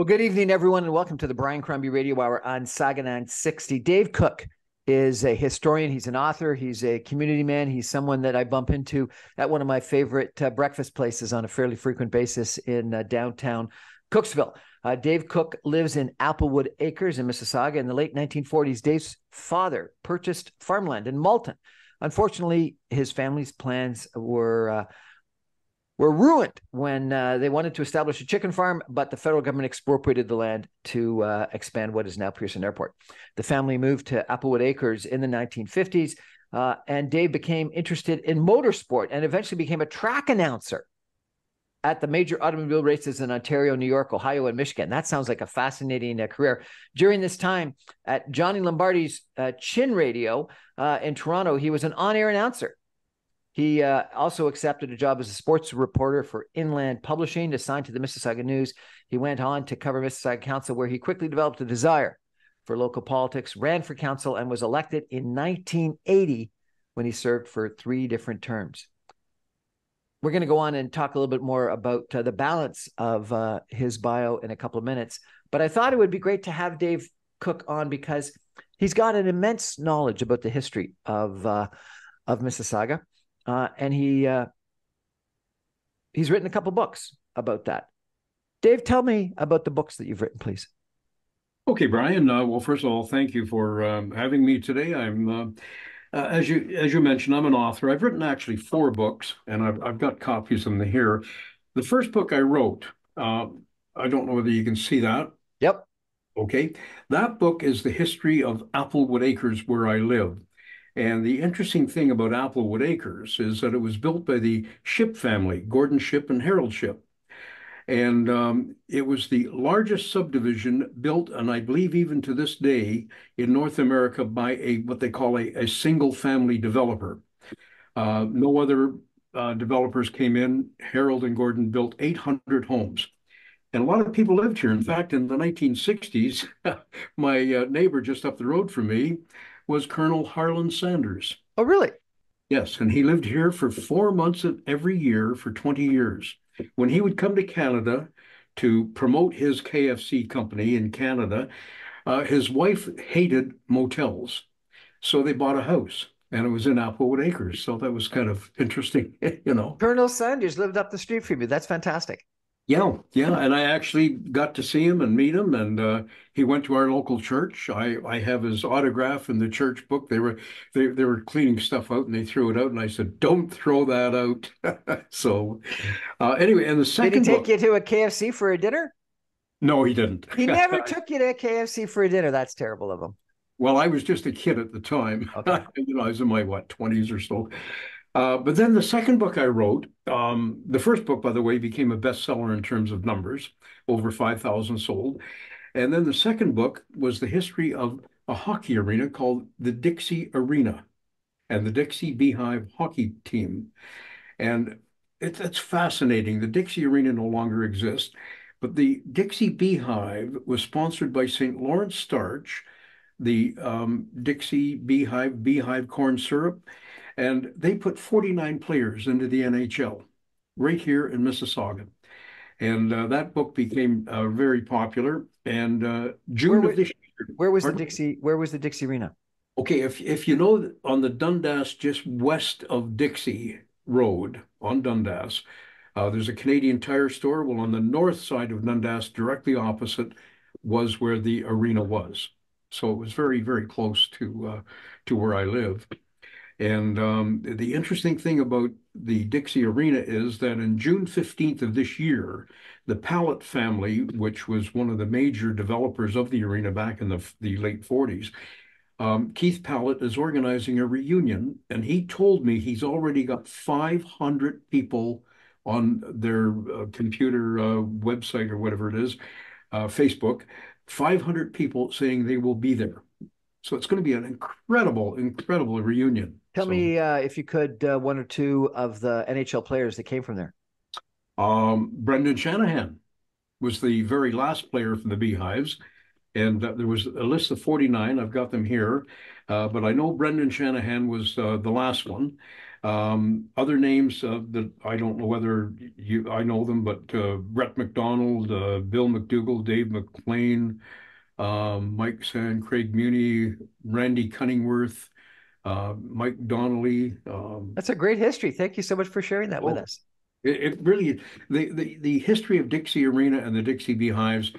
Well, good evening, everyone, and welcome to the Brian Crombie Radio Hour on Saga 960. Dave Cook is a historian. He's an author. He's a community man. He's someone that I bump into at one of my favorite breakfast places on a fairly frequent basis in downtown Cooksville. Dave Cook lives in Applewood Acres in Mississauga. In the late 1940s, Dave's father purchased farmland in Malton. Unfortunately, his family's plans were ruined when they wanted to establish a chicken farm, but the federal government expropriated the land to expand what is now Pearson Airport. The family moved to Applewood Acres in the 1950s, and Dave became interested in motorsport and eventually became a track announcer at the major automobile races in Ontario, New York, Ohio, and Michigan. That sounds like a fascinating career. During this time at Johnny Lombardi's Chin Radio in Toronto, he was an on-air announcer. He also accepted a job as a sports reporter for Inland Publishing, assigned to the Mississauga News. He went on to cover Mississauga Council, where he quickly developed a desire for local politics, ran for council, and was elected in 1980 when he served for 3 different terms. We're going to go on and talk a little bit more about the balance of his bio in a couple of minutes, but I thought it would be great to have Dave Cook on because he's got an immense knowledge about the history of Mississauga. And he's written a couple books about that. Dave, tell me about the books that you've written, please. Okay, Brian. Well, first of all, thank you for having me today. I'm, as you mentioned, I'm an author. I've written actually 4 books, and I've got copies of them here. The first book I wrote, I don't know whether you can see that. Yep. Okay. That book is the history of Applewood Acres, where I live. And the interesting thing about Applewood Acres is that it was built by the Ship family, Gordon Ship and Harold Ship. And it was the largest subdivision built, and I believe even to this day, in North America by what they call a single-family developer. No other developers came in. Harold and Gordon built 800 homes. And a lot of people lived here. In fact, in the 1960s, my neighbor just up the road from me was Colonel Harlan Sanders. Oh, really? Yes, and he lived here for 4 months of every year for 20 years. When he would come to Canada to promote his KFC company in Canada, his wife hated motels, so they bought a house, and it was in Applewood Acres, so that was kind of interesting, you know. Colonel Sanders lived up the street from you. That's fantastic. Yeah, yeah, and I actually got to see him and meet him, and he went to our local church. I have his autograph in the church book. They were cleaning stuff out, and they threw it out, and I said, "Don't throw that out." So, anyway, and the second book— Did he take you to a KFC for a dinner? No, he didn't. He never took you to a KFC for a dinner. That's terrible of him. Well, I was just a kid at the time. Okay. You know, I was in my, what, 20s or so. But then the second book I wrote, the first book, by the way, became a bestseller in terms of numbers, over 5,000 sold. And then the second book was the history of a hockey arena called the Dixie Arena and the Dixie Beehive hockey team. And it's fascinating. The Dixie Arena no longer exists, but the Dixie Beehive was sponsored by St. Lawrence starch, the Dixie Beehive beehive corn syrup. And they put 49 players into the NHL right here in Mississauga. And that book became very popular. And June of this year. Where was the Dixie Arena? Okay, if you know, on the Dundas, just west of Dixie Road, on Dundas, there's a Canadian Tire store. Well, on the north side of Dundas, directly opposite, was where the arena was. So it was very, very close to where I live. And the interesting thing about the Dixie Arena is that on June 15th of this year, the Pallet family, which was one of the major developers of the arena back in the late 40s, Keith Pallet is organizing a reunion. And he told me he's already got 500 people on their computer website or whatever it is, Facebook, 500 people saying they will be there. So it's going to be an incredible, incredible reunion. Tell me, if you could, 1 or 2 of the NHL players that came from there. Brendan Shanahan was the very last player from the Beehives. And there was a list of 49. I've got them here. But I know Brendan Shanahan was the last one. Other names that I don't know whether I know them, but Brett McDonald, Bill McDougall, Dave McLean, Mike Sand, Craig Muni, Randy Cunningworth, Mike Donnelly. That's a great history. Thank you so much for sharing that with us. It really, the history of Dixie Arena and the Dixie Beehives,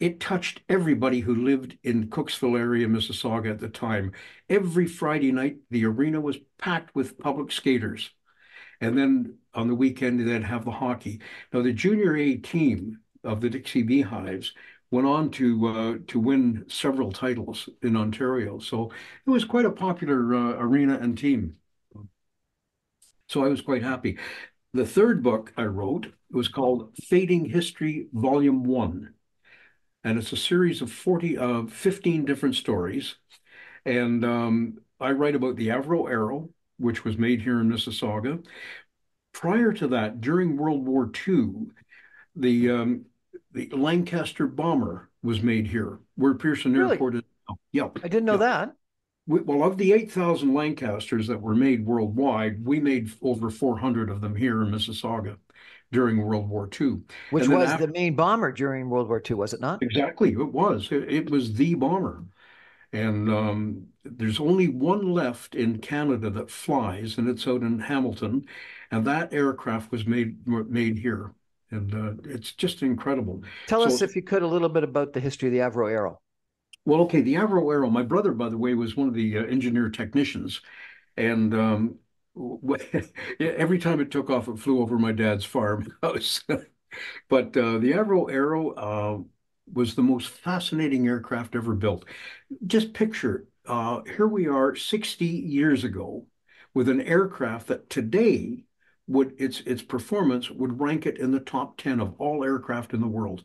it touched everybody who lived in Cooksville area, Mississauga at the time. Every Friday night, the arena was packed with public skaters. And then on the weekend, they'd have the hockey. Now, the Junior A team of the Dixie Beehives went on to win several titles in Ontario. So it was quite a popular arena and team. So I was quite happy. The third book I wrote was called Fading History, Volume 1. And it's a series of 15 different stories. And I write about the Avro Arrow, which was made here in Mississauga. Prior to that, during World War II, the Lancaster bomber was made here, where Pearson Airport is now. Yep. I didn't know that. Well, of the 8,000 Lancasters that were made worldwide, we made over 400 of them here in Mississauga during World War II. Which was the main bomber during World War II, was it not? Exactly, it was. It was the bomber. And there's only one left in Canada that flies, and it's out in Hamilton. And that aircraft was made here. And it's just incredible. Tell us, if you could, a little bit about the history of the Avro Arrow. Well, okay, the Avro Arrow, my brother, by the way, was one of the engineer technicians. And every time it took off, it flew over my dad's farmhouse. But the Avro Arrow was the most fascinating aircraft ever built. Just picture, here we are 60 years ago with an aircraft that today, its performance would rank it in the top 10 of all aircraft in the world.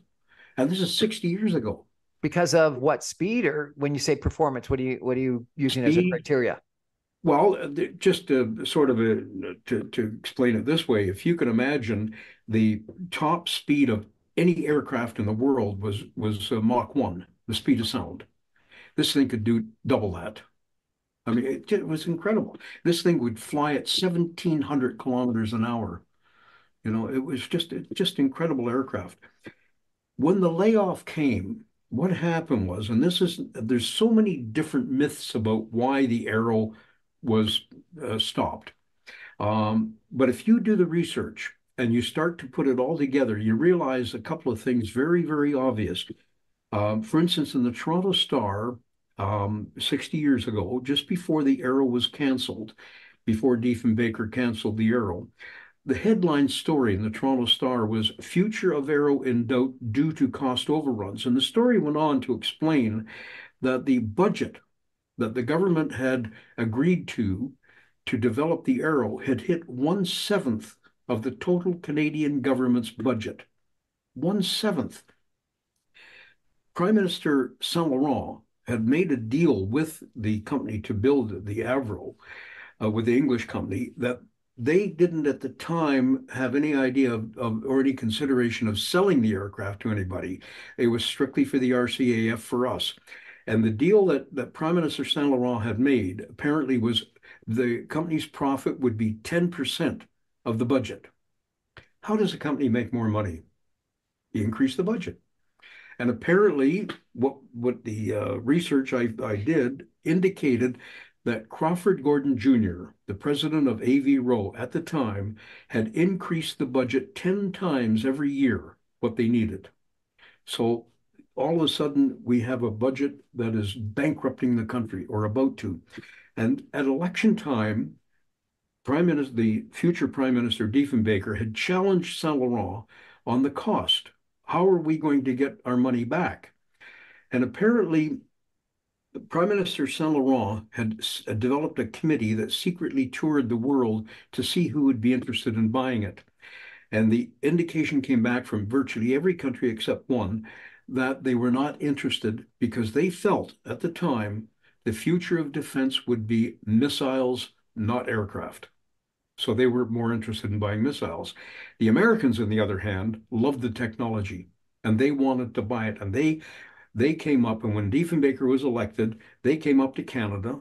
And this is 60 years ago. Because of what speed, or when you say performance, what are you using speed as a criteria? Well, just to explain it this way, if you can imagine, the top speed of any aircraft in the world was Mach 1, the speed of sound. This thing could do double that. I mean, it was incredible. This thing would fly at 1,700 kilometers an hour. You know, it was just incredible aircraft. When the layoff came, what happened was, and there's so many different myths about why the Arrow was stopped. But if you do the research and you start to put it all together, you realize a couple of things very, very obvious. For instance, in the Toronto Star, 60 years ago, just before the Arrow was canceled, before Diefenbaker canceled the Arrow, the headline story in the Toronto Star was "Future of Arrow in Doubt Due to Cost Overruns." And the story went on to explain that the budget that the government had agreed to develop the Arrow had hit 1/7 of the total Canadian government's budget. 1/7. Prime Minister Saint Laurent had made a deal with the company to build the Avro, with the English company, that they didn't at the time have any idea or any consideration of selling the aircraft to anybody. It was strictly for the RCAF, for us. And the deal that Prime Minister Saint Laurent had made apparently was the company's profit would be 10% of the budget. How does a company make more money? You increase the budget. And apparently what the research I did indicated that Crawford Gordon Jr., the president of AVRO at the time, had increased the budget 10 times every year what they needed. So all of a sudden, we have a budget that is bankrupting the country, or about to. And at election time, the future Prime Minister Diefenbaker had challenged Saint Laurent on the cost. How are we going to get our money back? And apparently, Prime Minister Saint Laurent had developed a committee that secretly toured the world to see who would be interested in buying it. And the indication came back from virtually every country except one that they were not interested, because they felt at the time the future of defense would be missiles, not aircraft. So they were more interested in buying missiles. The Americans, on the other hand, loved the technology, and they wanted to buy it. And they came up, and when Diefenbaker was elected, they came up to Canada,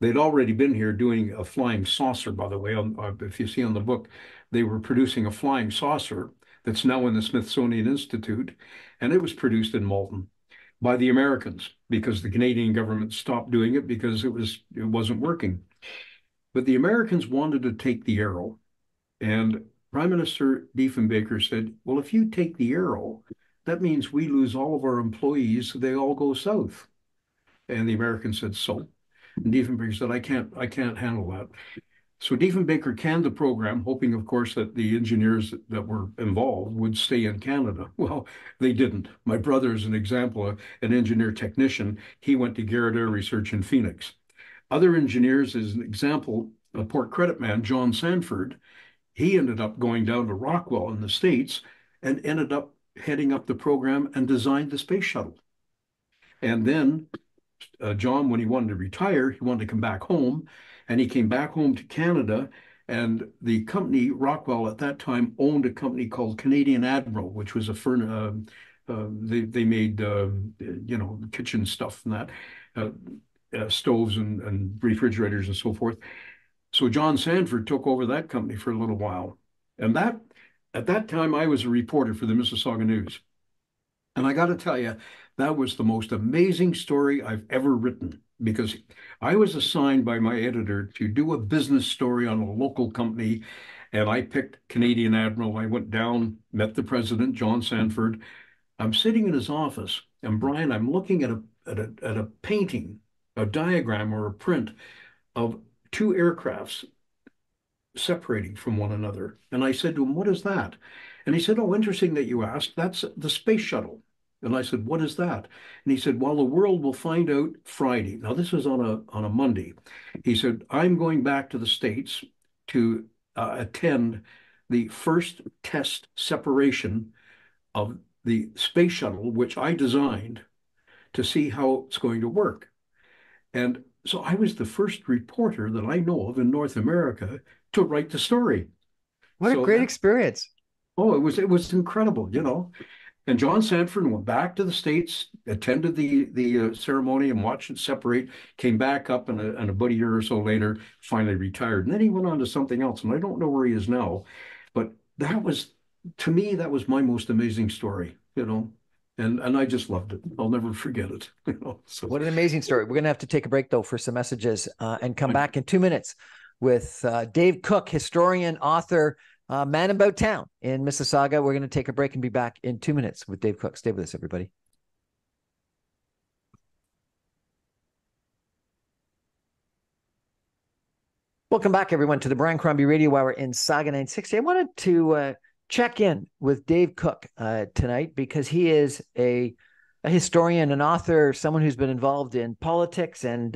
They'd already been here doing a flying saucer, by the way. If you see on the book, they were producing a flying saucer that's now in the Smithsonian Institute, and it was produced in Malton by the Americans because the Canadian government stopped doing it because it wasn't working. But the Americans wanted to take the Arrow, and Prime Minister Diefenbaker said, well, if you take the Arrow, that means we lose all of our employees, so they all go south. And the Americans said, so. And Diefenbaker said, I can't handle that. So Diefenbaker canned the program, hoping, of course, that the engineers that were involved would stay in Canada. Well, they didn't. My brother is an example, an engineer technician. He went to Garrett Air Research in Phoenix. Other engineers, as an example, a port credit man, John Sanford, he ended up going down to Rockwell in the States and ended up heading up the program and designed the space shuttle. And then John, when he wanted to retire, he wanted to come back home, and he came back home to Canada, and the company, Rockwell, at that time owned a company called Canadian Admiral, which was a firm, they made, kitchen stuff and that, stoves and refrigerators and so forth. So John Sanford took over that company for a little while. And that, at that time, I was a reporter for the Mississauga News. And I got to tell you, that was the most amazing story I've ever written, because I was assigned by my editor to do a business story on a local company, and I picked Canadian Admiral. I went down, met the president, John Sanford. I'm sitting in his office, and Brian, I'm looking at a painting, a diagram or a print of two aircrafts separating from one another. And I said to him, what is that? And he said, oh, interesting that you asked. That's the space shuttle. And I said, what is that? And he said, well, the world will find out Friday. Now, this was on a Monday. He said, I'm going back to the States to attend the first test separation of the space shuttle, which I designed, to see how it's going to work. And so I was the first reporter that I know of in North America to write the story. What a great experience. Oh, it was incredible, you know. And John Sanford went back to the States, attended the ceremony and watched it separate, came back up, and about a year or so later, finally retired. And then he went on to something else, and I don't know where he is now. But that was, to me, that was my most amazing story, you know. And I just loved it. I'll never forget it. You know, so. What an amazing story. We're going to have to take a break, though, for some messages and come back in 2 minutes with Dave Cook, historian, author, man about town in Mississauga. We're going to take a break and be back in 2 minutes with Dave Cook. Stay with us, everybody. Welcome back, everyone, to the Brian Crombie Radio Hour in Saga 960. I wanted to... check in with Dave Cook tonight, because he is a historian, an author, someone who's been involved in politics and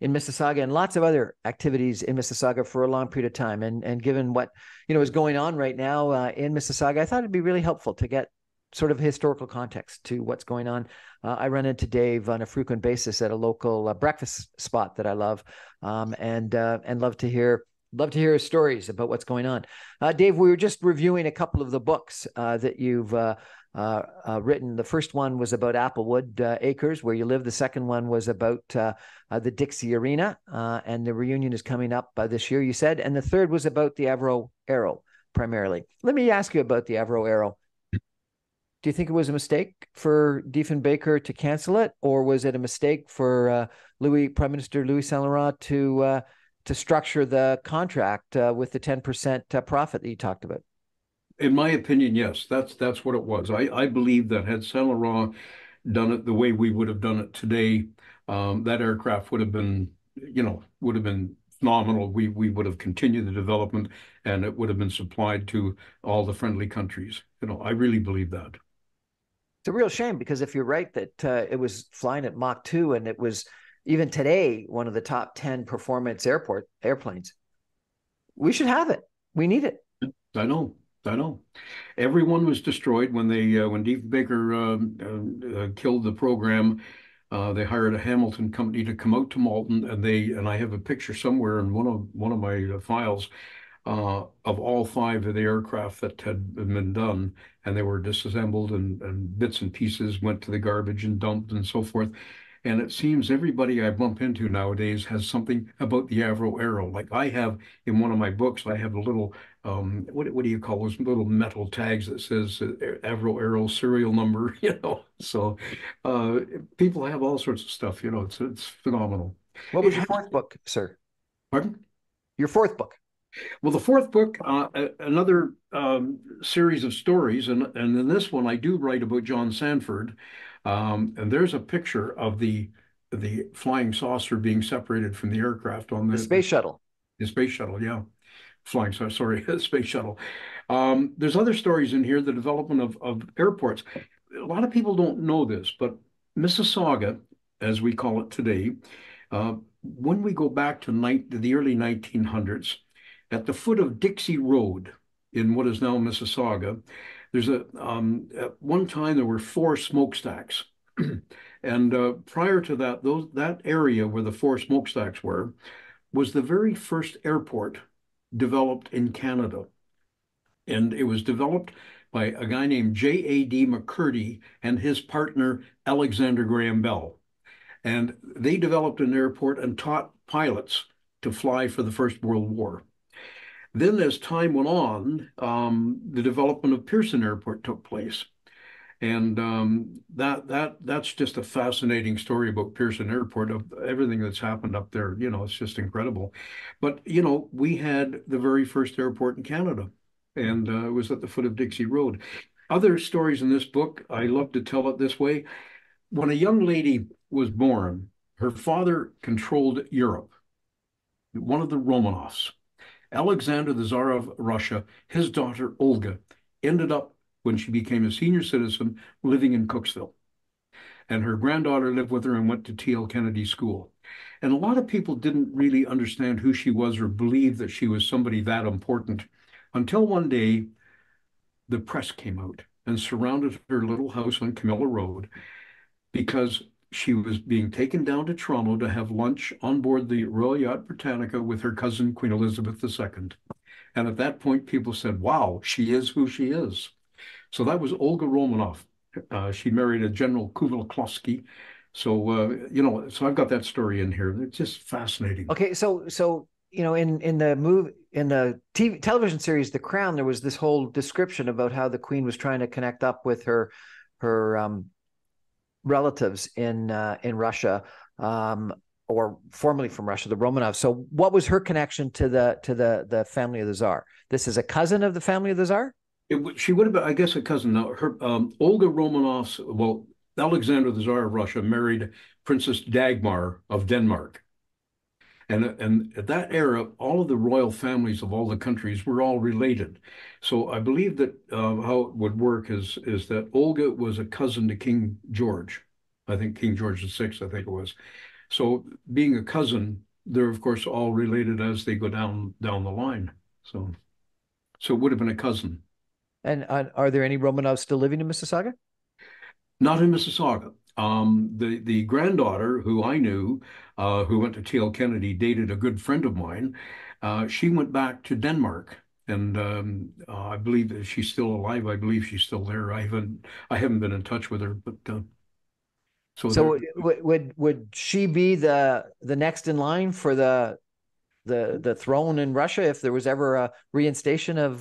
in Mississauga and lots of other activities in Mississauga for a long period of time. And given what is going on right now in Mississauga, I thought it'd be really helpful to get sort of historical context to what's going on. I run into Dave on a frequent basis at a local breakfast spot that I love, and love to hear his stories about what's going on. Dave, we were just reviewing a couple of the books that you've written. The first one was about Applewood Acres, where you live. The second one was about the Dixie Arena, and the reunion is coming up this year, you said. And the third was about the Avro Arrow, primarily. Let me ask you about the Avro Arrow. Do you think it was a mistake for Diefenbaker to cancel it, or was it a mistake for Prime Minister Louis Saint Laurent to structure the contract with the 10% profit that you talked about? In my opinion, yes, that's what it was. I believe that had Saint Laurent done it the way we would have done it today, that aircraft would have been, phenomenal. We would have continued the development, and it would have been supplied to all the friendly countries. I really believe that. It's a real shame, because if you're right that it was flying at Mach 2 and it was, even today, one of the top 10 performance airplanes. We should have it. We need it. I know. Everyone was destroyed when they when Diefenbaker killed the program. They hired a Hamilton company to come out to Malton, and I have a picture somewhere in one of my files of all five of the aircraft that had been done, and they were disassembled, and bits and pieces went to the garbage and dumped and so forth. And it seems everybody I bump into nowadays has something about the Avro Arrow. Like I have in one of my books, I have a little, what do you call those little metal tags that says Avro Arrow serial number, you know? So people have all sorts of stuff, you know, it's phenomenal. What was your fourth book, sir? Pardon? Your fourth book. Well, the fourth book, another series of stories, and in this one I do write about John Sanford, and there's a picture of the flying saucer being separated from the aircraft on the space shuttle. The space shuttle, yeah, flying saucer. Sorry, space shuttle. There's other stories in here. The development of airports. A lot of people don't know this, but Mississauga, as we call it today, when we go back to the early 1900s. At the foot of Dixie Road in what is now Mississauga, there's at one time there were 4 smokestacks. And prior to that, that area where the 4 smokestacks were, was the very first airport developed in Canada. And it was developed by a guy named J.A.D. McCurdy and his partner, Alexander Graham Bell. And they developed an airport and taught pilots to fly for the First World War. Then as time went on, the development of Pearson Airport took place. And that's just a fascinating story about Pearson Airport, of everything that's happened up there. You know, it's just incredible. But, you know, we had the very first airport in Canada, and it was at the foot of Dixie Road. Other stories in this book, I love to tell it this way. When a young lady was born, her father controlled Europe, one of the Romanovs. Alexander the Tsar of Russia, his daughter Olga, ended up, when she became a senior citizen, living in Cooksville. And her granddaughter lived with her and went to T.L. Kennedy School. And a lot of people didn't really understand who she was or believe that she was somebody that important until one day the press came out and surrounded her little house on Camilla Road because she was being taken down to Toronto to have lunch on board the Royal Yacht Britannica with her cousin, Queen Elizabeth II. And at that point, people said, wow, she is who she is. So that was Olga Romanov. She married a General Kuvelikhovsky. So, you know, so I've got that story in here. It's just fascinating. Okay, so you know, in the television series The Crown, there was this whole description about how the Queen was trying to connect up with her relatives in Russia, or formerly from Russia, the Romanovs. So what was her connection to the family of the Tsar? This is a cousin of the family of the Tsar? She would have been, I guess, a cousin. Now, her, Olga Romanov's, well, Alexander the Tsar of Russia married Princess Dagmar of Denmark. And at that era, all of the royal families of all the countries were all related. So I believe that how it would work is that Olga was a cousin to King George. I think King George VI, I think it was. So being a cousin, they're, of course, all related as they go down the line. So it would have been a cousin. And are there any Romanovs still living in Mississauga? Not in Mississauga. The granddaughter who I knew, who went to T.L. Kennedy, dated a good friend of mine. She went back to Denmark, and I believe that she's still alive. I believe she's still there. I haven't been in touch with her, but so would she be the next in line for the throne in Russia if there was ever a reinstation of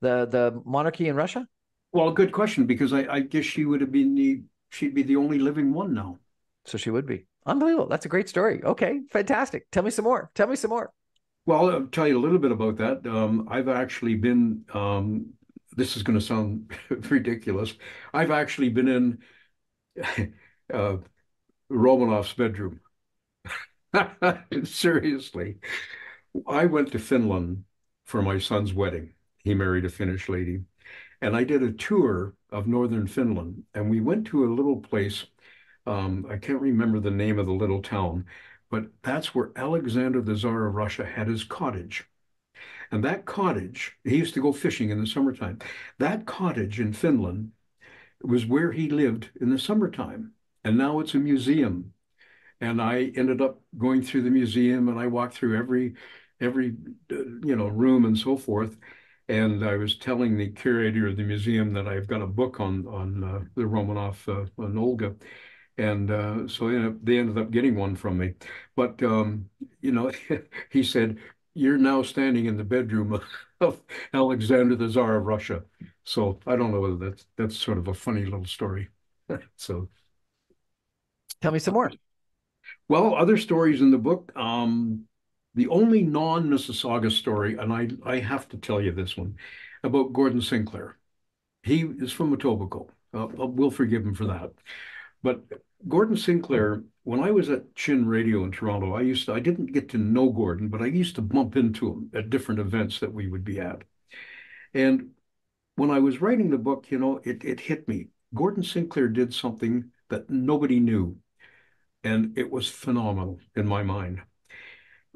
the monarchy in Russia? Well, good question, because I guess she would have been she'd be the only living one now. So she would be. Unbelievable. That's a great story. Okay, fantastic. Tell me some more. Well, I'll tell you a little bit about that. I've actually been, this is going to sound ridiculous. I've actually been in Romanov's bedroom. Seriously. I went to Finland for my son's wedding. He married a Finnish lady. And I did a tour of northern Finland, and we went to a little place. I can't remember the name of the little town, but that's where Alexander the Tsar of Russia had his cottage. And that cottage, he used to go fishing in the summertime. That cottage in Finland was where he lived in the summertime, and now it's a museum. And I ended up going through the museum, and I walked through every you know, room and so forth. And I was telling the curator of the museum that I've got a book on the Romanov, on Olga. And so they ended up getting one from me. But, you know, he said, "You're now standing in the bedroom of Alexander the Tsar of Russia." So I don't know whether that's sort of a funny little story. So tell me some more. Well, other stories in the book. The only non-Mississauga story, and I have to tell you this one, about Gordon Sinclair. He is from Etobicoke. We'll forgive him for that. But Gordon Sinclair, when I was at Chin Radio in Toronto, I didn't get to know Gordon, but I used to bump into him at different events that we would be at. And when I was writing the book, you know, it hit me. Gordon Sinclair did something that nobody knew, and it was phenomenal in my mind.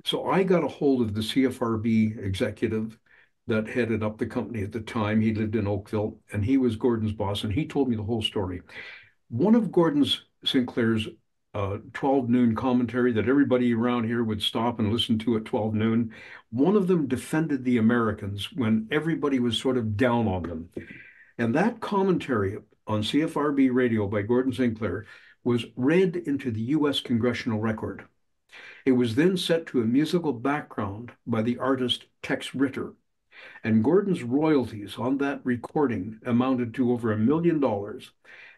So I got a hold of the CFRB executive that headed up the company at the time. He lived in Oakville, and he was Gordon's boss, and he told me the whole story. One of Gordon's Sinclair's 12 noon commentary that everybody around here would stop and listen to at 12 noon, one of them defended the Americans when everybody was sort of down on them. And that commentary on CFRB radio by Gordon Sinclair was read into the U.S. Congressional Record. It was then set to a musical background by the artist Tex Ritter. And Gordon's royalties on that recording amounted to over $1 million.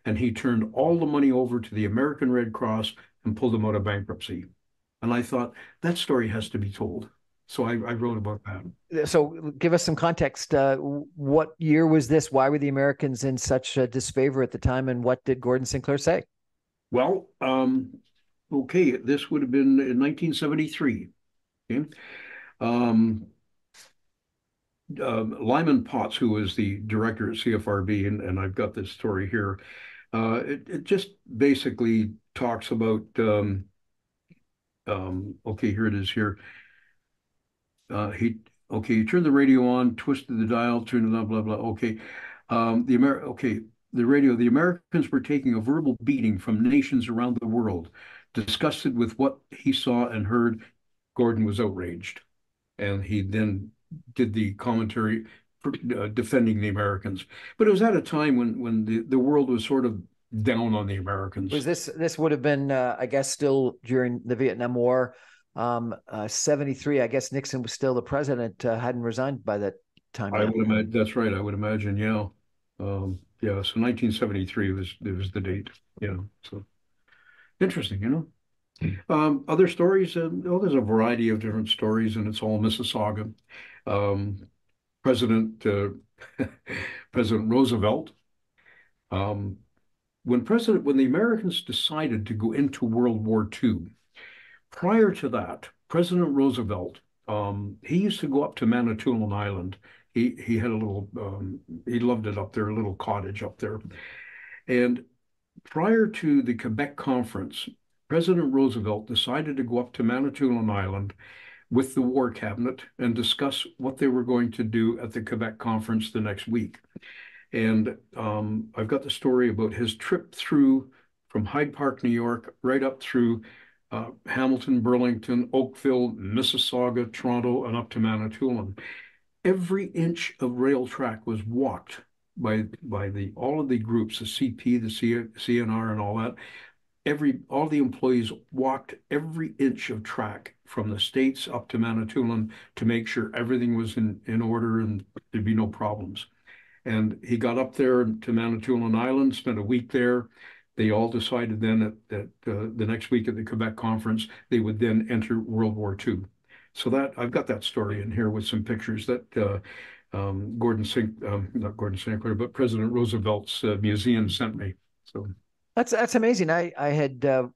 And he turned all the money over to the American Red Cross and pulled them out of bankruptcy. And I thought, that story has to be told. So I wrote about that. So give us some context. What year was this? Why were the Americans in such disfavor at the time? And what did Gordon Sinclair say? Well, okay, this would have been in 1973. Okay. Lyman Potts, who was the director at CFRB, and I've got this story here, it just basically talks about, okay, here it is here. He turned the radio on, twisted the dial, turned blah, blah, blah. Okay, the Americans were taking a verbal beating from nations around the world. Disgusted with what he saw and heard, Gordon was outraged. And he then did the commentary defending the Americans. But it was at a time when the world was sort of down on the Americans. Was this would have been, I guess, still during the Vietnam War, 73. I guess Nixon was still the president, hadn't resigned by that time. I would imagine, that's right. I would imagine, yeah. Yeah, so 1973 was the date. Yeah, so interesting, you know. Other stories, there's a variety of different stories, and it's all Mississauga. President Roosevelt, when the Americans decided to go into World War II, prior to that, President Roosevelt, he used to go up to Manitoulin Island. He had a little, he loved it up there, a little cottage up there. And prior to the Quebec Conference, President Roosevelt decided to go up to Manitoulin Island with the War Cabinet and discuss what they were going to do at the Quebec Conference the next week. And I've got the story about his trip through from Hyde Park, New York, right up through Hamilton, Burlington, Oakville, Mississauga, Toronto, and up to Manitoulin. Every inch of rail track was walked by all of the groups, the CP, the CNR, and all that. All the employees walked every inch of track from the States up to Manitoulin to make sure everything was in order and there'd be no problems. And he got up there to Manitoulin Island, spent a week there. They all decided then that the next week at the Quebec Conference, they would then enter World War II. So that I've got that story in here with some pictures that not Gordon Sinclair, but President Roosevelt's museum sent me. So. That's amazing. I had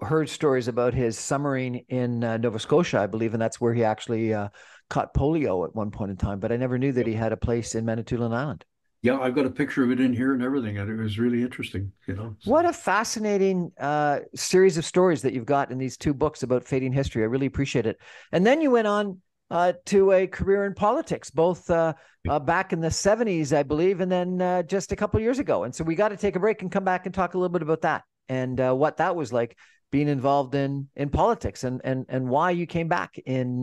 heard stories about his submarine in Nova Scotia, I believe, and that's where he actually caught polio at one point in time, but I never knew that he had a place in Manitoulin Island. Yeah, I've got a picture of it in here and everything, and it was really interesting, you know. So. What a fascinating series of stories that you've got in these two books about fading history. I really appreciate it. And then you went on to a career in politics, both back in the 70s, I believe, and then just a couple of years ago. And so we got to take a break and come back and talk a little bit about that and what that was like being involved in politics and why you came back in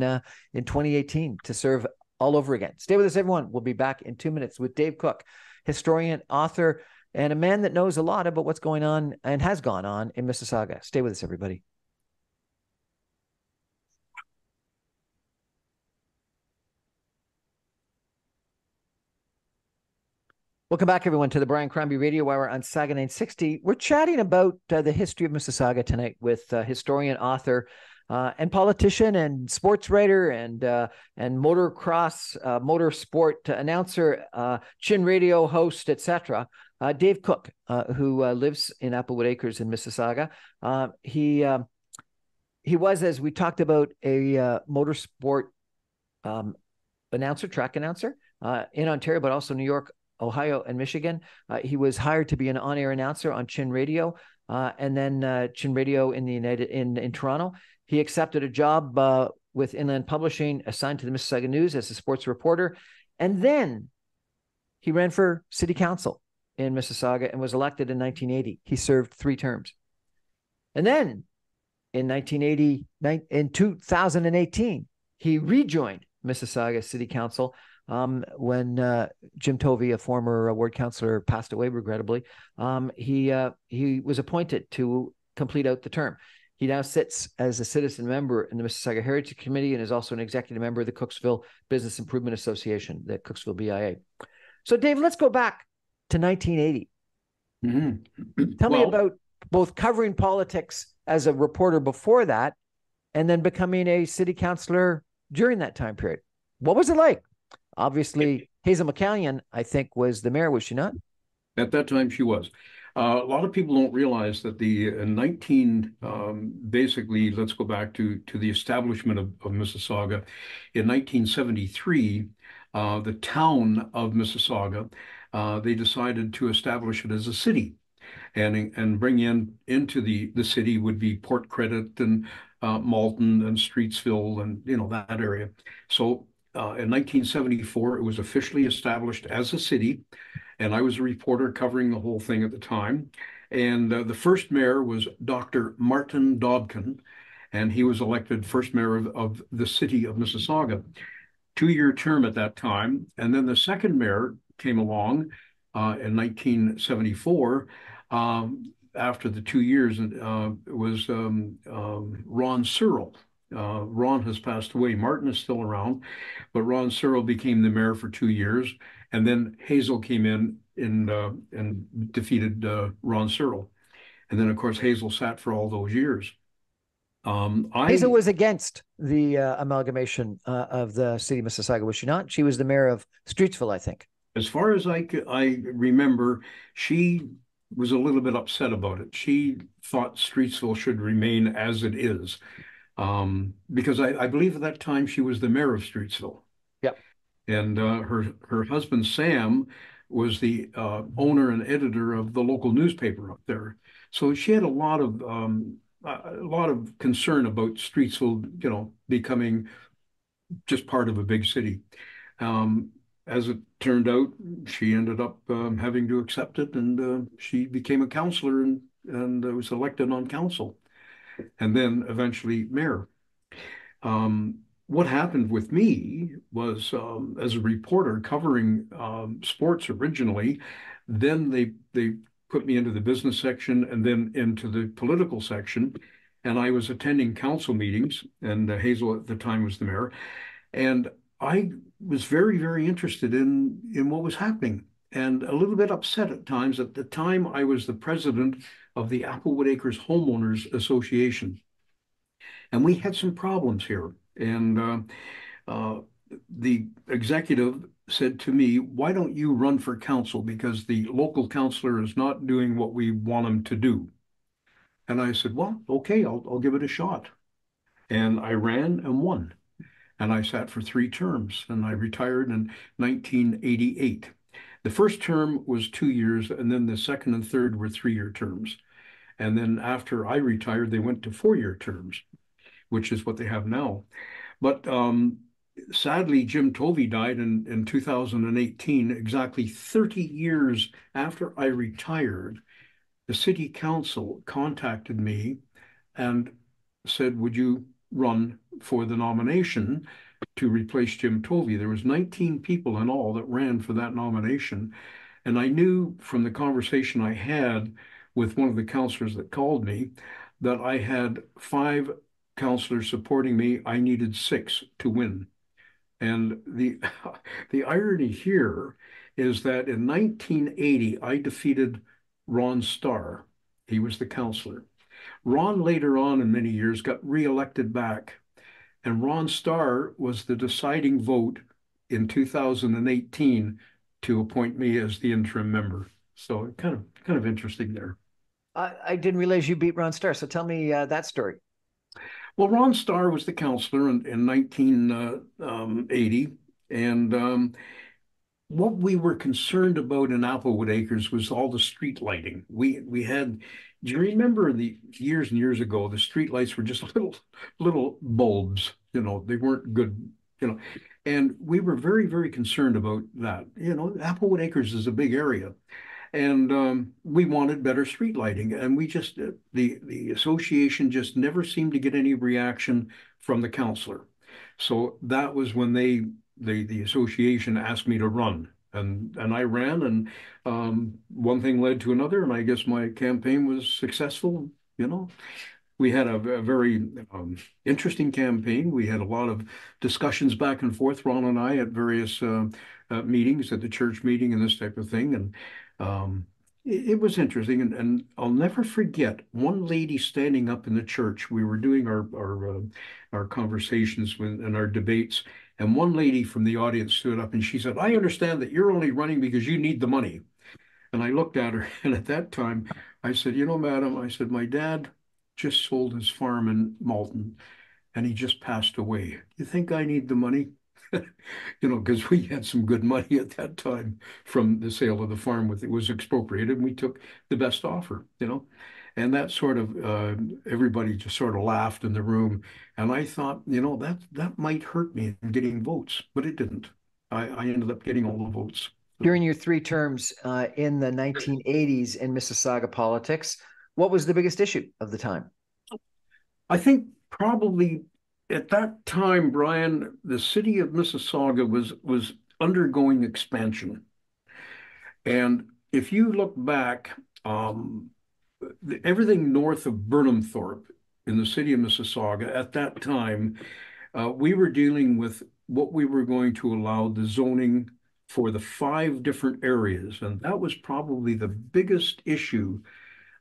2018 to serve all over again. Stay with us, everyone. We'll be back in 2 minutes with Dave Cook, historian, author, and a man that knows a lot about what's going on and has gone on in Mississauga. Stay with us, everybody. Welcome back, everyone, to the Brian Crombie Radio Hour on Saga 960. We're chatting about the history of Mississauga tonight with historian, author, and politician, and sports writer, and motocross, motor sport announcer, Chin Radio host, etc. Dave Cook, who lives in Applewood Acres in Mississauga. He was, as we talked about, a motor sport announcer, track announcer in Ontario, but also New York, Ohio, and Michigan. He was hired to be an on-air announcer on Chin Radio, and then Chin Radio in the in Toronto. He accepted a job with Inland Publishing, assigned to the Mississauga News as a sports reporter, and then he ran for city council in Mississauga and was elected in 1980. He served 3 terms, and then in 2018 he rejoined Mississauga City Council. When Jim Tovey, a former ward councillor, passed away regrettably, he was appointed to complete out the term. He now sits as a citizen member in the Mississauga Heritage Committee and is also an executive member of the Cooksville Business Improvement Association, the Cooksville BIA. So, Dave, let's go back to 1980. Mm-hmm. Tell me about both covering politics as a reporter before that and then becoming a city councillor during that time period. What was it like? Obviously, Hazel McCallion, I think, was the mayor, was she not? At that time, she was. A lot of people don't realize that the let's go back to the establishment of Mississauga. In 1973, the town of Mississauga, they decided to establish it as a city. And bring into the city would be Port Credit and Malton and Streetsville and, you know, that area. So in 1974, it was officially established as a city, and I was a reporter covering the whole thing at the time. And the first mayor was Dr. Martin Dobkin, and he was elected first mayor of the city of Mississauga, 2-year term at that time. And then the second mayor came along in 1974. After the 2 years, was Ron Searle. Ron has passed away. Martin is still around, but Ron Searle became the mayor for 2 years, and then Hazel came in and defeated Ron Searle, and then of course Hazel sat for all those years. Hazel was against the amalgamation of the city of Mississauga, was she not? She was the mayor of Streetsville, I think. As far as I remember, she was a little bit upset about it. She thought Streetsville should remain as it is. Because I believe at that time she was the mayor of Streetsville. Yep. And her husband, Sam, was the owner and editor of the local newspaper up there. So she had a lot of concern about Streetsville, you know, becoming just part of a big city. As it turned out, she ended up having to accept it, and she became a councillor and was elected on council, and then eventually mayor. What happened with me was, as a reporter covering sports originally, then they put me into the business section and then into the political section, and I was attending council meetings, and Hazel at the time was the mayor, and I was very, very interested in what was happening, and a little bit upset at times. At the time, I was the president of the Applewood Acres Homeowners Association. And we had some problems here. And the executive said to me, why don't you run for council? Because the local councillor is not doing what we want him to do. And I said, well, okay, I'll give it a shot. And I ran and won. And I sat for 3 terms, and I retired in 1988. The first term was 2 years, and then the second and third were 3-year terms. And then after I retired, they went to 4-year terms, which is what they have now. But sadly, Jim Tovey died in 2018, exactly 30 years after I retired. The city council contacted me and said, would you run for the nomination to replace Jim Tovey? There was 19 people in all that ran for that nomination, And I knew from the conversation I had with one of the counselors that called me that I had 5 counselors supporting me. I needed 6 to win. And the irony here is that in 1980, I defeated Ron Starr. He was the counselor. Ron later on in many years got reelected back. And Ron Starr was the deciding vote in 2018 to appoint me as the interim member. So kind of interesting there. I didn't realize you beat Ron Starr. So tell me that story. Well, Ron Starr was the counselor in 1980. And what we were concerned about in Applewood Acres was all the street lighting. We had, do you remember the years and years ago, the street lights were just little bulbs, you know, they weren't good, you know, and we were very, very concerned about that. You know, Applewood Acres is a big area. And we wanted better street lighting, and we just, the association just never seemed to get any reaction from the counselor. So that was when the association asked me to run, and I ran, and one thing led to another, and I guess my campaign was successful. You know, we had a very interesting campaign. We had a lot of discussions back and forth, Ron and I, at various meetings, at the church meeting and this type of thing, and it was interesting, and I'll never forget one lady standing up in the church. We were doing our conversations and our debates, and one lady from the audience stood up and she said, "I understand that you're only running because you need the money." And I looked at her, and at that time I said, "You know, madam," I said, "my dad just sold his farm in Malton, and he just passed away. You think I need the money?" You know, because we had some good money at that time from the sale of the farm. It was expropriated, and we took the best offer, you know. And that sort of, everybody just sort of laughed in the room. And I thought, you know, that might hurt me in getting votes, but it didn't. I ended up getting all the votes. During your 3 terms in the 1980s in Mississauga politics, what was the biggest issue of the time? I think probably... At that time, Brian, the city of Mississauga was undergoing expansion. And if you look back, everything north of Burnhamthorpe in the city of Mississauga at that time, we were dealing with what we were going to allow the zoning for the 5 different areas. And that was probably the biggest issue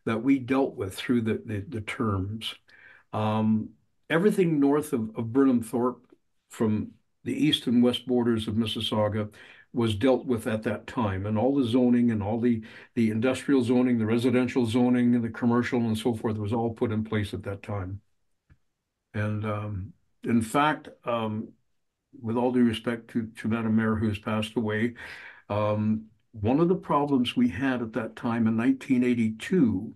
that we dealt with through the terms. Everything north of Burnhamthorpe from the east and west borders of Mississauga was dealt with at that time. And all the zoning and all the industrial zoning, the residential zoning, and the commercial and so forth was all put in place at that time. And in fact, with all due respect to Madam Mayor, who has passed away, one of the problems we had at that time in 1982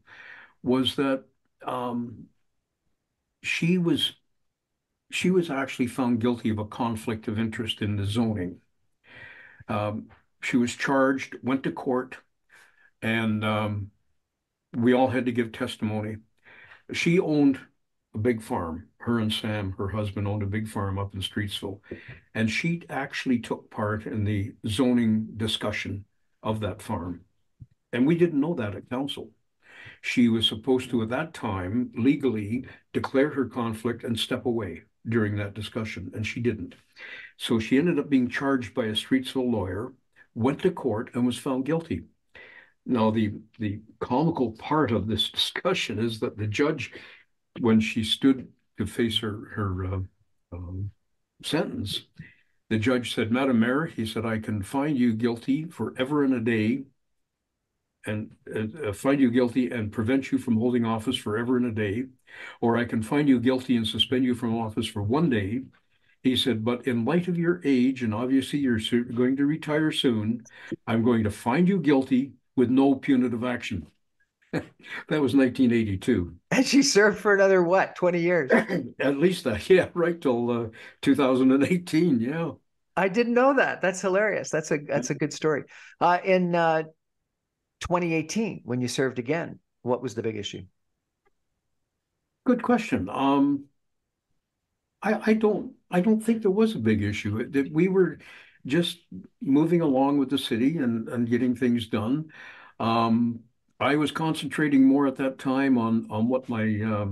was that she was actually found guilty of a conflict of interest in the zoning. She was charged, went to court, and we all had to give testimony. She owned a big farm. Her and Sam, her husband, owned a big farm up in Streetsville. And she actually took part in the zoning discussion of that farm. And we didn't know that at council. She was supposed to, at that time, legally declare her conflict and step away during that discussion, and she didn't. So she ended up being charged by a Streetsville lawyer, went to court, and was found guilty. Now, the comical part of this discussion is that the judge, when she stood to face her sentence, the judge said, "Madam Mayor," he said, "I can find you guilty forever and a day, and find you guilty and prevent you from holding office forever and a day, or I can find you guilty and suspend you from office for 1 day." He said, "But in light of your age, and obviously you're going to retire soon, I'm going to find you guilty with no punitive action." That was 1982. And she served for another, what, 20 years? At least that, yeah, right till 2018, yeah. I didn't know that. That's hilarious. That's a good story. In 2018, when you served again, what was the big issue? Good question. I don't think there was a big issue. We were just moving along with the city and getting things done. I was concentrating more at that time on what my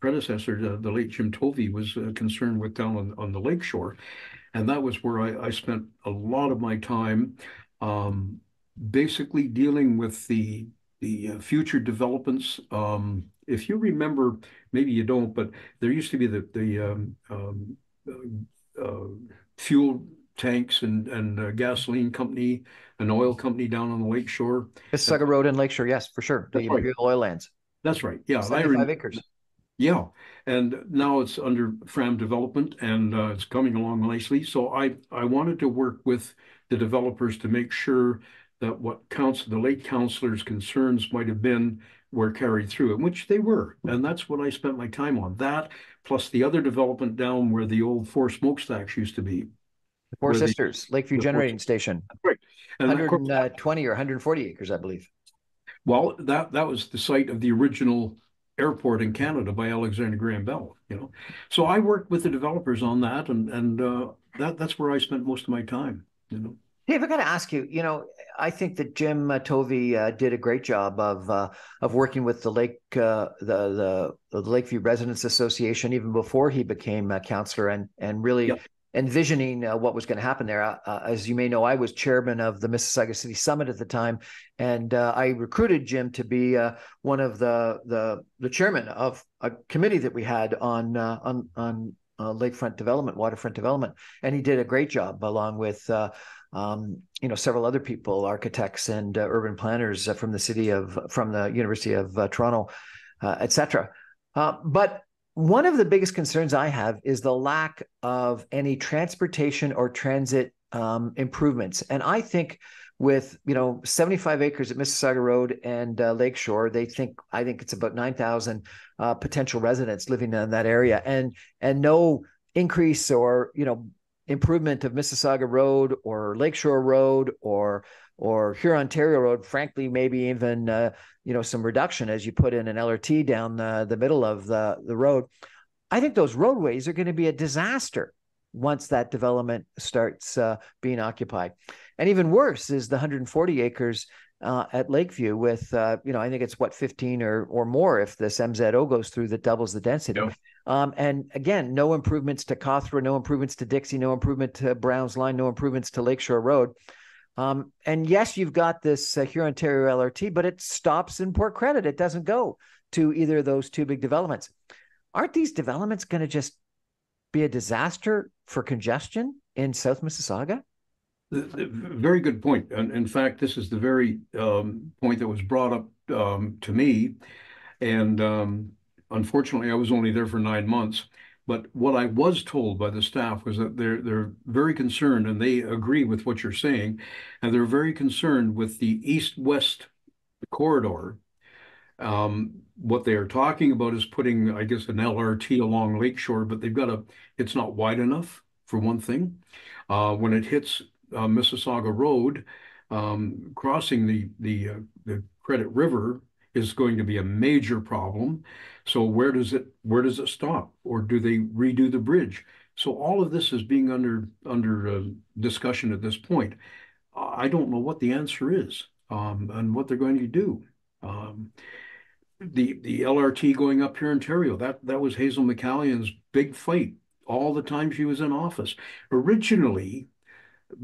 predecessor, the late Jim Tovey, was concerned with down on the lakeshore. And that was where I spent a lot of my time, basically dealing with the future developments. If you remember, maybe you don't, but there used to be the fuel tanks and gasoline company, an oil company down on the lakeshore. Mississauga Road and Lakeshore, yes, for sure. The Imperial Oil Lands. That's right. Yeah, 75 acres. Yeah, and now it's under Fram development, and it's coming along nicely. So I wanted to work with the developers to make sure that what the late councillor's concerns might have been were carried through, and which they were. And that's what I spent my time on. That, plus the other development down where the old four smokestacks used to be. The Four Sisters, Lakeview Generating Station. Right. 120 or 140 acres, I believe. Well, that was the site of the original airport in Canada by Alexander Graham Bell, you know. So I worked with the developers on that, and that's where I spent most of my time, you know. Dave, I got to ask you, you know, I think that Jim Tovey did a great job of working with the Lakeview Residents Association even before he became a councillor, and really envisioning what was going to happen there. As you may know, I was chairman of the Mississauga City Summit at the time, and I recruited Jim to be one of the chairman of a committee that we had on lakefront development, waterfront development, and he did a great job along with. You know, several other people, architects and urban planners from the University of Toronto, et cetera. But one of the biggest concerns I have is the lack of any transportation or transit improvements. And I think with, you know, 75 acres at Mississauga Road and Lakeshore, I think it's about 9,000 potential residents living in that area, and no increase or, you know, improvement of Mississauga Road or Lakeshore Road or Huron Terrio Road, frankly, maybe even you know, some reduction as you put in an LRT down the middle of the road. I think those roadways are going to be a disaster once that development starts being occupied. And even worse is the 140 acres at Lakeview with, you know, I think it's what, 15 or more if this MZO goes through, that doubles the density. Yep. And again, no improvements to Cawthra, no improvements to Dixie, no improvement to Browns Line, no improvements to Lakeshore Road. And yes, you've got this Huron Terrio LRT, but it stops in Port Credit. It doesn't go to either of those two big developments. Aren't these developments going to just be a disaster for congestion in South Mississauga? Very good point. And in fact, this is the very point that was brought up to me. And unfortunately, I was only there for 9 months. But what I was told by the staff was that they're very concerned, and they agree with what you're saying. And they're very concerned with the east-west corridor. What they are talking about is putting, I guess, an LRT along Lakeshore, but it's not wide enough, for one thing. When it hits Mississauga Road, crossing the Credit River is going to be a major problem. So where does it stop, or do they redo the bridge? So all of this is being under discussion at this point. I don't know what the answer is and what they're going to do. The LRT going up here in Terrio, that was Hazel McCallion's big fight all the time she was in office. Originally,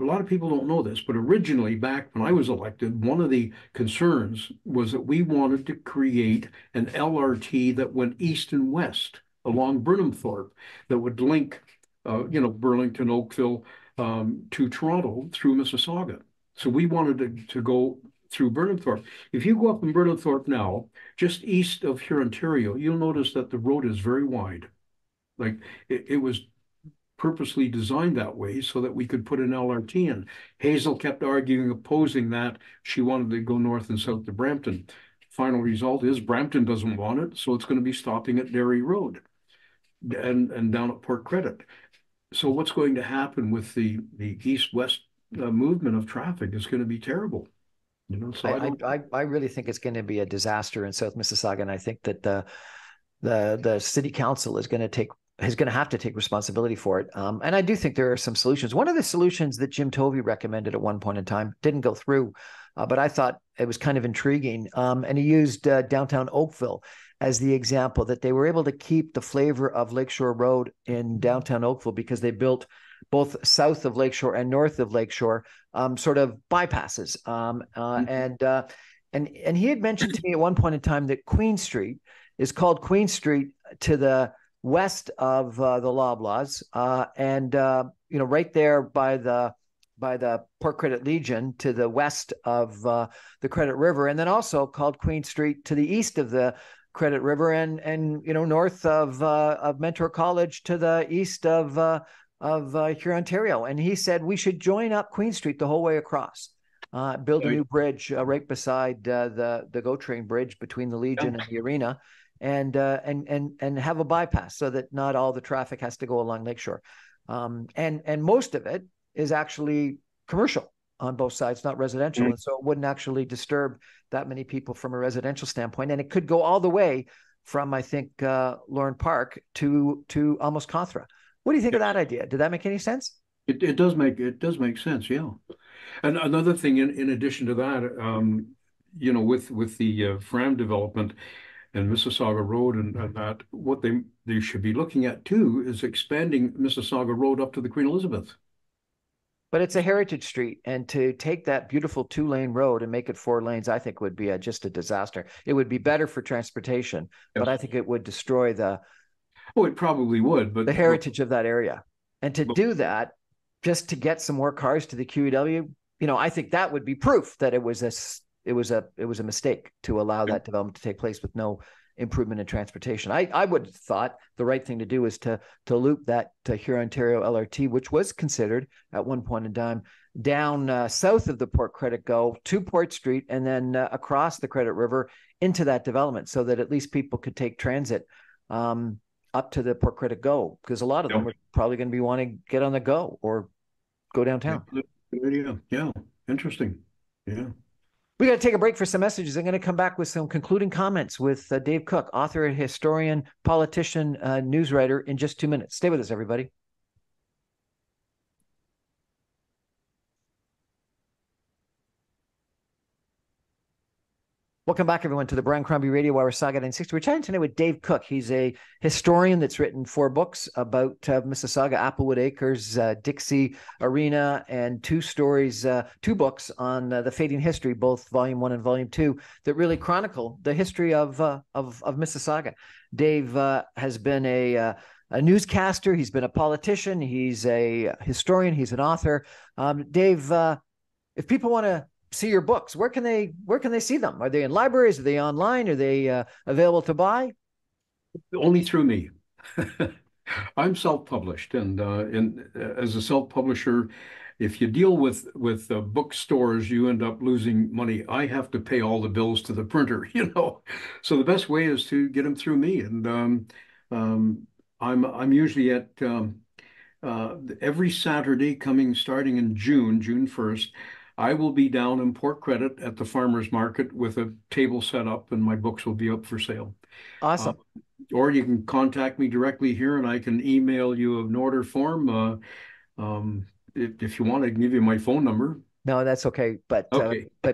a lot of people don't know this, but originally, back when I was elected, one of the concerns was that we wanted to create an LRT that went east and west along Burnhamthorpe, that would link, you know, Burlington, Oakville to Toronto through Mississauga. So we wanted to go through Burnhamthorpe. If you go up in Burnhamthorpe now, just east of Huron Terrio, you'll notice that the road is very wide. Like it was purposely designed that way so that we could put an LRT in. Hazel kept arguing, opposing that. She wanted to go north and south to Brampton. Final result is Brampton doesn't want it, so it's going to be stopping at Derry Road and down at Port Credit. So what's going to happen with the east-west movement of traffic is going to be terrible. You know, so I really think it's going to be a disaster in South Mississauga, and I think that the city council is going to take is going to have to take responsibility for it. And I do think there are some solutions. One of the solutions that Jim Tovey recommended at one point in time didn't go through, but I thought it was kind of intriguing. And he used downtown Oakville as the example, that they were able to keep the flavor of Lakeshore Road in downtown Oakville because they built both south of Lakeshore and north of Lakeshore sort of bypasses. And he had mentioned to me at one point in time that Queen Street is called Queen Street to the west of the Loblaws, you know, right there by the Port Credit Legion to the west of the Credit River, and then also called Queen Street to the east of the Credit River, and you know, north of Mentor College to the east of here, Ontario. And he said we should join up Queen Street the whole way across, build a new bridge right beside the GO train bridge between the Legion and the Arena. And have a bypass so that not all the traffic has to go along Lakeshore. And most of it is actually commercial on both sides, not residential. And so it wouldn't actually disturb that many people from a residential standpoint. And it could go all the way from, I think, Lorne Park to almost Contra. What do you think of that idea? Did that make any sense? It does make sense. Yeah. And another thing, in addition to that, you know, with the Fram development and Mississauga Road and that, what they should be looking at too is expanding Mississauga Road up to the Queen Elizabeth. But it's a heritage street, and to take that beautiful 2-lane road and make it 4 lanes, I think would be just a disaster. It would be better for transportation, but I think it would destroy the— Oh, it probably would, but— the heritage of that area. And to do that, just to get some more cars to the QEW, you know, I think that would be proof that it was a mistake to allow that development to take place with no improvement in transportation. I would have thought the right thing to do is to loop that to Huron Ontario LRT, which was considered at one point in time, down south of the Port Credit GO to Port Street, and then across the Credit River into that development, so that at least people could take transit up to the Port Credit GO, because a lot of them are probably going to be wanting to get on the GO or go downtown. Yeah. Interesting. Yeah. We got to take a break for some messages. I'm going to come back with some concluding comments with Dave Cook, author, historian, politician, news writer, in just 2 minutes. Stay with us, everybody. Welcome back, everyone, to the Brian Crombie Radio Hour, Saga 960. We're chatting today with Dave Cook. He's a historian that's written 4 books about Mississauga, Applewood Acres, Dixie Arena, and 2 books on the fading history, both Volume 1 and Volume 2, that really chronicle the history of Mississauga. Dave has been a newscaster. He's been a politician. He's a historian. He's an author. Dave, if people want to see your books, where can they see them? Are they in libraries? Are they online? Are they available to buy? Only through me. I'm self-published, and as a self-publisher, if you deal with bookstores, you end up losing money. I have to pay all the bills to the printer, you know. So the best way is to get them through me, and I'm usually at every Saturday starting in June 1st. I will be down in Port Credit at the farmer's market with a table set up, and my books will be up for sale. Awesome. Or you can contact me directly here, and I can email you an order form. If you want, I can give you my phone number. No, that's okay. But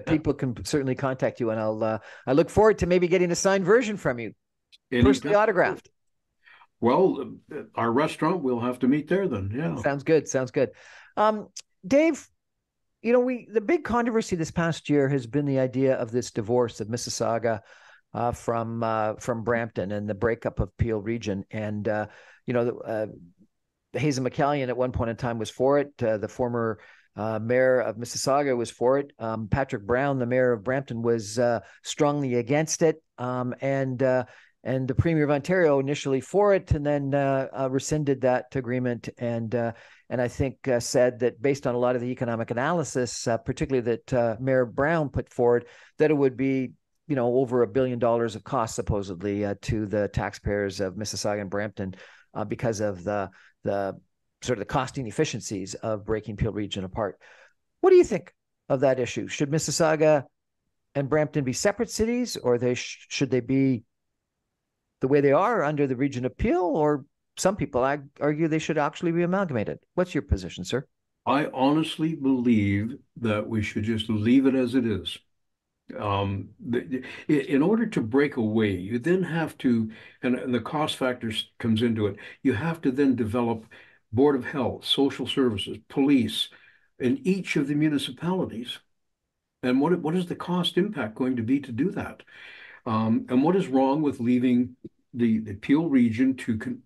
people can certainly contact you, and I look forward to maybe getting a signed version from you, personally autographed. Well, our restaurant, we'll have to meet there then. Yeah. Sounds good. Dave, you know, the big controversy this past year has been the idea of this divorce of Mississauga from Brampton, and the breakup of Peel Region. And you know, Hazel McCallion at one point in time was for it. The former mayor of Mississauga was for it. Patrick Brown, the mayor of Brampton, was strongly against it, and the Premier of Ontario initially for it, and then rescinded that agreement, and I think said that, based on a lot of the economic analysis, particularly that Mayor Brown put forward, that it would be, you know, over $1 billion of cost supposedly to the taxpayers of Mississauga and Brampton because of the sort of the cost inefficiencies of breaking Peel Region apart. What do you think of that issue? Should Mississauga and Brampton be separate cities, or should they be the way they are under the Region of Peel, or some people argue they should actually be amalgamated. What's your position, sir? I honestly believe that we should just leave it as it is. In order to break away, you then have to, and the cost factors comes into it, you have to then develop Board of Health, Social Services, Police, in each of the municipalities. And what is the cost impact going to be to do that? And what is wrong with leaving the Peel region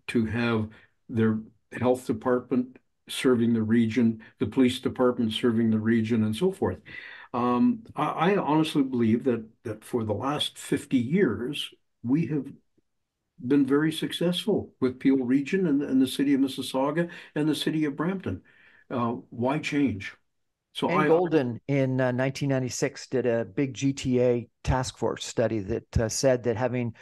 to have their health department serving the region, the police department serving the region, and so forth? I honestly believe that for the last 50 years, we have been very successful with Peel region and the city of Mississauga and the city of Brampton. Why change? So Golden in 1996 did a big GTA task force study that said that having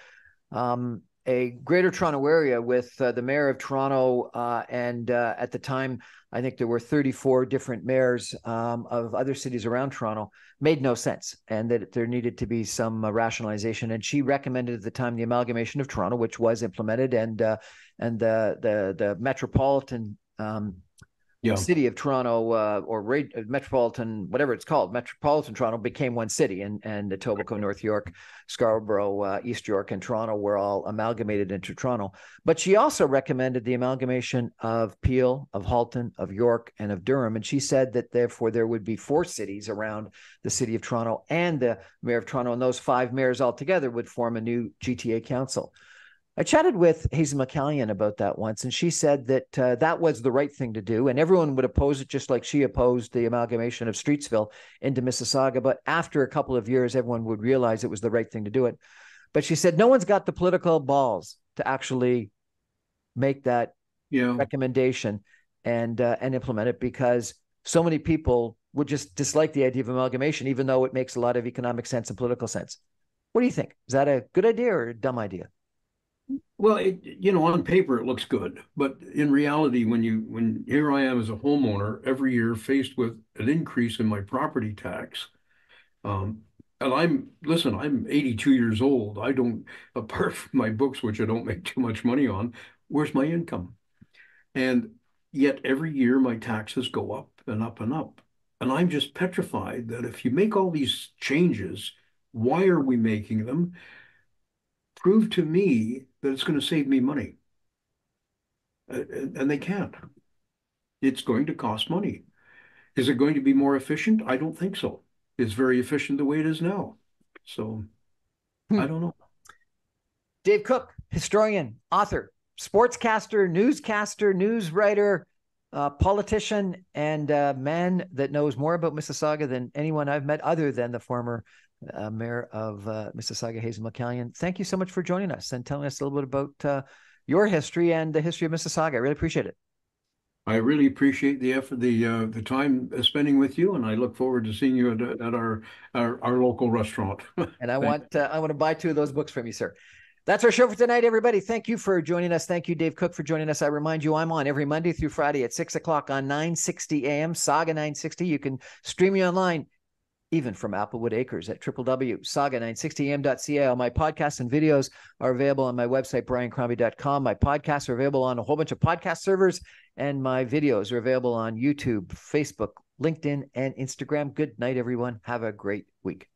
a Greater Toronto Area with the mayor of Toronto and at the time, I think there were 34 different mayors of other cities around Toronto, made no sense, and that there needed to be some rationalization. And she recommended at the time the amalgamation of Toronto, which was implemented, and the metropolitan city of Toronto metropolitan, whatever it's called, metropolitan Toronto became one city, and Etobicoke, North York, Scarborough, East York, and Toronto were all amalgamated into Toronto. But she also recommended the amalgamation of Peel, of Halton, of York, and of Durham. And she said that therefore there would be four cities around the city of Toronto and the mayor of Toronto, and those five mayors altogether would form a new GTA council. I chatted with Hazel McCallion about that once, and she said that that was the right thing to do, and everyone would oppose it, just like she opposed the amalgamation of Streetsville into Mississauga. But after a couple of years, everyone would realize it was the right thing to do it. But she said no one's got the political balls to actually make that recommendation and implement it, because so many people would just dislike the idea of amalgamation, even though it makes a lot of economic sense and political sense. What do you think? Is that a good idea or a dumb idea? Well, on paper, it looks good. But in reality, when here I am as a homeowner every year faced with an increase in my property tax. And I'm 82 years old. I don't, apart from my books, which I don't make too much money on, where's my income? And yet every year my taxes go up and up and up. And I'm just petrified that if you make all these changes, why are we making them? Prove to me that it's going to save me money. And they can't. It's going to cost money. Is it going to be more efficient? I don't think so. It's very efficient the way it is now. So I don't know. Dave Cook, historian, author, sportscaster, newscaster, news writer, politician, and a man that knows more about Mississauga than anyone I've met other than the former Mayor of Mississauga, Hazel McCallion. Thank you so much for joining us and telling us a little bit about your history and the history of Mississauga. I really appreciate it. I really appreciate the effort, the time spending with you, and I look forward to seeing you at our local restaurant. And I want to buy two of those books from you, sir. That's our show for tonight, everybody. Thank you for joining us. Thank you, Dave Cook, for joining us. I remind you, I'm on every Monday through Friday at 6 o'clock on 960 a.m., Saga 960. You can stream me online, even from Applewood Acres at www.saga960am.ca. All my podcasts and videos are available on my website, briancrombie.com. My podcasts are available on a whole bunch of podcast servers, and my videos are available on YouTube, Facebook, LinkedIn, and Instagram. Good night, everyone. Have a great week.